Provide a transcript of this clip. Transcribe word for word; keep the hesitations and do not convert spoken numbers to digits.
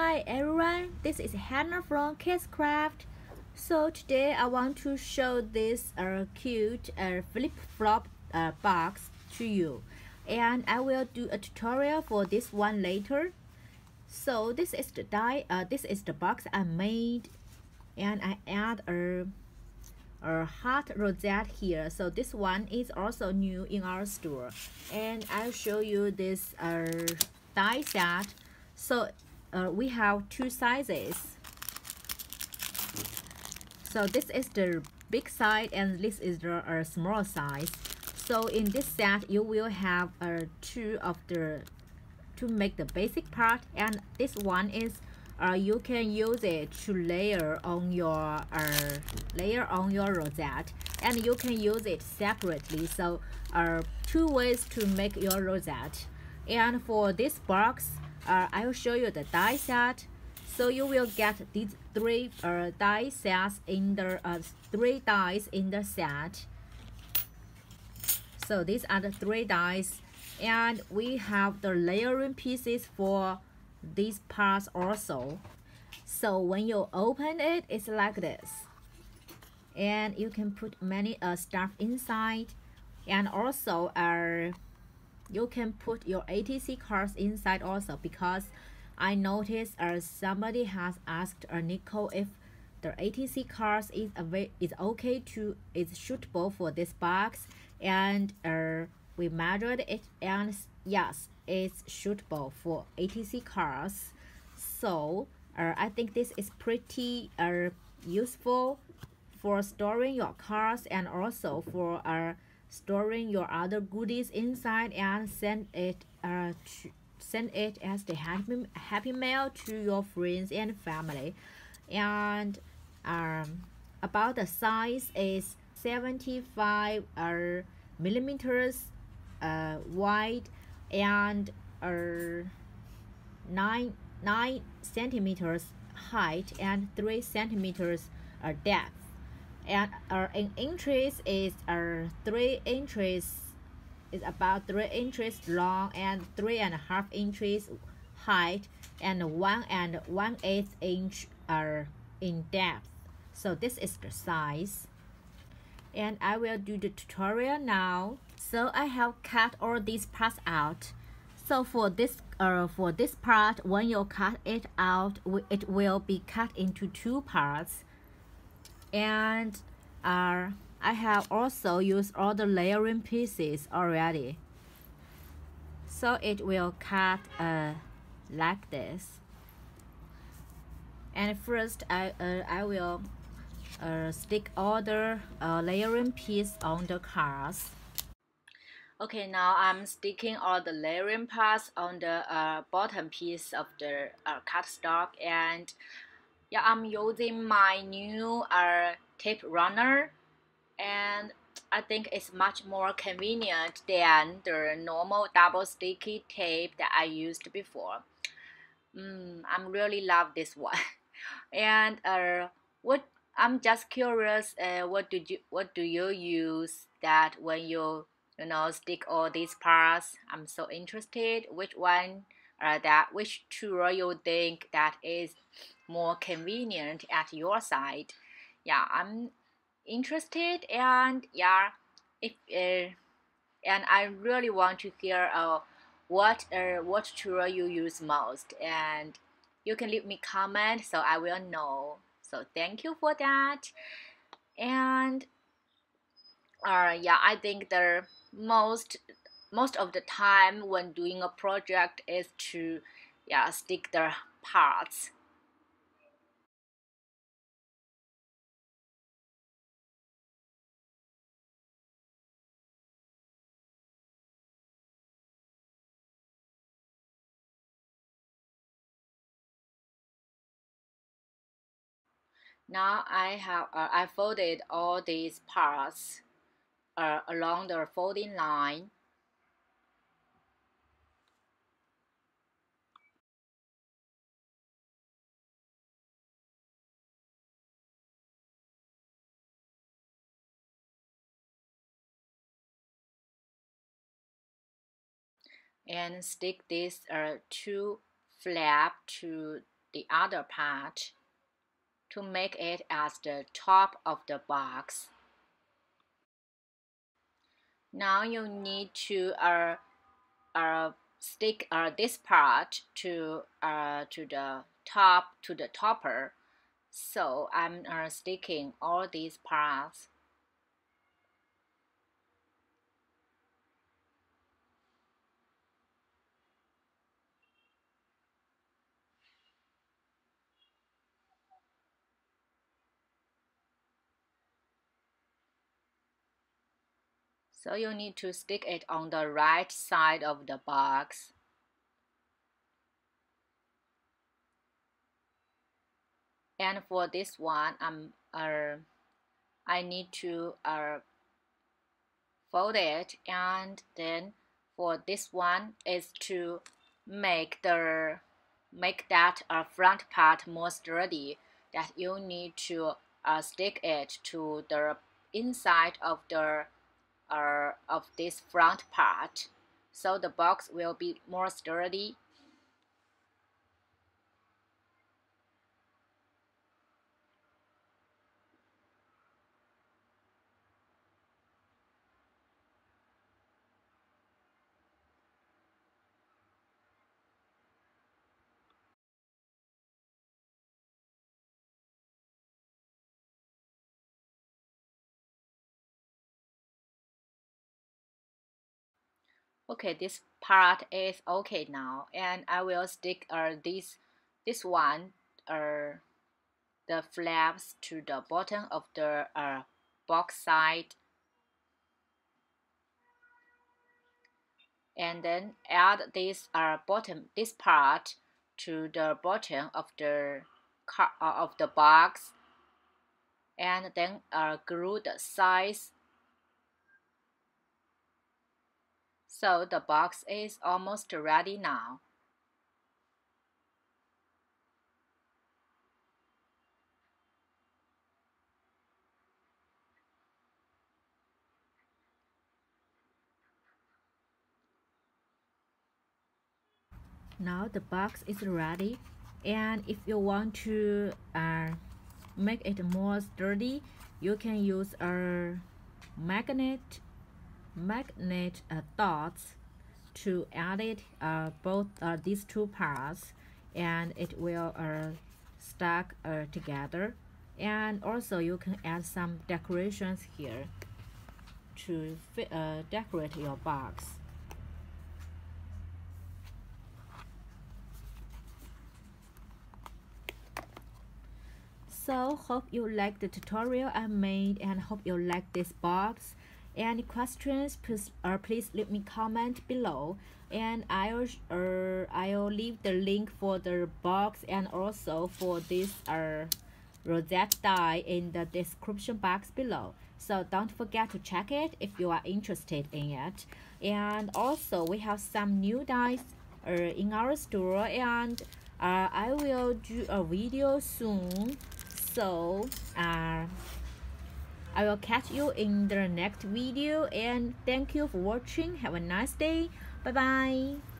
Hi everyone, this is Hannah from KSCraft. So today I want to show this uh, cute uh, flip-flop uh, box to you, and I will do a tutorial for this one later. So this is the die. Uh, this is the box I made, and I add a a heart rosette here. So this one is also new in our store, and I'll show you this uh, die set. So uh, we have two sizes. So this is the big size and this is the uh, small size. So in this set you will have uh, two of the to make the basic part, and this one is uh, you can use it to layer on your uh, layer on your rosette, and you can use it separately. So uh, two ways to make your rosette. And for this box, Uh, I will show you the die set. So you will get these three uh, die sets in the uh, three dies in the set. So these are the three dies, and we have the layering pieces for these parts also. So when you open it, it's like this, and you can put many uh, stuff inside, and also our. Uh, you can put your A T C cards inside also, because I noticed uh, somebody has asked uh, Nicole if the A T C cards is is okay to is suitable for this box, and uh, we measured it, and yes, it's suitable for A T C cards. So uh, I think this is pretty uh, useful for storing your cards, and also for our uh, storing your other goodies inside, and send it uh to send it as the happy happy mail to your friends and family. And um about the size is seventy-five uh, millimeters uh wide, and uh nine nine centimeters height, and three centimeters uh, depth. And uh, in inches is uh, three inches is about three inches long, and three and a half inches height, and one and one eighth inch are uh, in depth. So this is the size, and I will do the tutorial now. So I have cut all these parts out. So for this uh, for this part, when you cut it out, it will be cut into two parts. And uh, I have also used all the layering pieces already, so it will cut uh, like this. And first I, uh, I will uh, stick all the uh, layering piece on the cards. Okay, now I'm sticking all the layering parts on the uh, bottom piece of the uh, cardstock, and yeah, I'm using my new uh, tape runner, and I think it's much more convenient than the normal double sticky tape that I used before. Mm, I really love this one. And uh, what I'm just curious, uh, what do you what do you use that when you you know stick all these parts? I'm so interested. Which one? Uh, that which tool you think that is more convenient at your side. Yeah, I'm interested, and yeah, if uh, and I really want to hear uh, what uh, what tool you use most, and you can leave me comment so I will know. So thank you for that. And uh, yeah, I think the most Most of the time when doing a project is to yeah, stick the parts. Now I have uh, I folded all these parts uh, along the folding line. And stick this uh, two flap to the other part to make it as the top of the box. Now you need to uh, uh, stick uh, this part to uh, to the top to the topper. So I'm uh, sticking all these parts. So you need to stick it on the right side of the box. And for this one, I'm uh, I need to uh, fold it, and then for this one is to make the make that uh, front part more sturdy. That you need to uh, stick it to the inside of the Uh, of this front part, so the box will be more sturdy. Okay, this part is okay now, and I will stick uh, this this one uh, the flaps to the bottom of the uh, box side, and then add this uh, bottom this part to the bottom of the car, uh, of the box, and then uh, glue the sides. So the box is almost ready now. Now the box is ready, and if you want to uh, make it more sturdy, you can use a magnet magnet uh, dots to add it uh, both uh, these two parts, and it will uh, stack uh, together. And also you can add some decorations here to fit, uh, decorate your box. So hope you like the tutorial I made, and hope you like this box. Any questions, please, uh, please leave me comment below, and I'll uh, I'll leave the link for the box and also for this uh, rosette die in the description box below. So don't forget to check it if you are interested in it. And also we have some new dies uh, in our store, and uh, I will do a video soon. So uh, I will catch you in the next video, and thank you for watching. Have a nice day. Bye bye.